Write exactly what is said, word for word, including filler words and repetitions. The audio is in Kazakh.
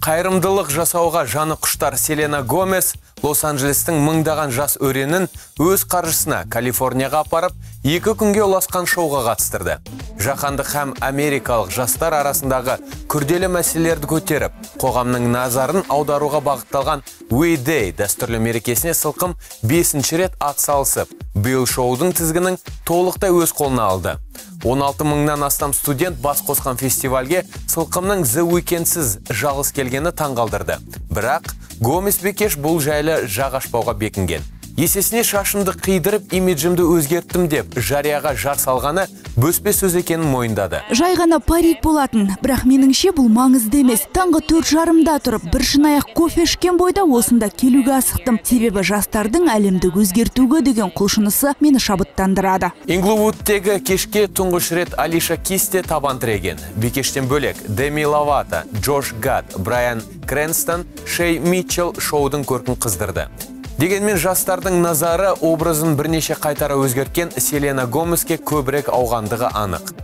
Қайрымдылық жасауға жаны құштар Селена Гомез Лос-Анджелестің мыңдаған жас өренін өз қаржысына Калифорнияға апарып, екі күнге ұласқан шоуға қатыстырды. Жаһандық һәм америкалық жастар арасындағы күрделі мәселелерді көтеріп, қоғамның назарын аударуға бағытталған We Day дәстүрлі мерекесіне сылқым бесінші рет атсалысып, биыл шоудың тізгінін толықтай өз қолына алды. он алты мыңнан астам студент бас қосқан фестивальге сылқымның The Weekends'сіз жалғыз келгені таңғалдырды. Бірақ Гомез бекеш бұл жайлы жағашпауға бекінген. Есесіне шашымды қидырып, имиджімді өзгерттім деп жарияға жар салғаны бөспе сөз екенін мойындады. Жай ғана парик болатын, бірақ меніңше бұл маңызды емес. Таңғы төрт жарымда тұрып, бір шынаяқ кофе ішкен бойда осында келуге асықтым. Себебі жастардың әлемді өзгертуге деген құлшынысы мені шабыттандырады. Инглвудтегі кешке тұңғыш рет Алиша Кисте табан тіреген. Бекештен бөлек Деми Лавата, Джош Гат, Брайан Крэнстон, Шей Митчел шоудың көркін қыздырды. Дегенмен жастардың назары образын бірнеше қайтара өзгерткен Селена Гомезге көбірек ауғандығы анық.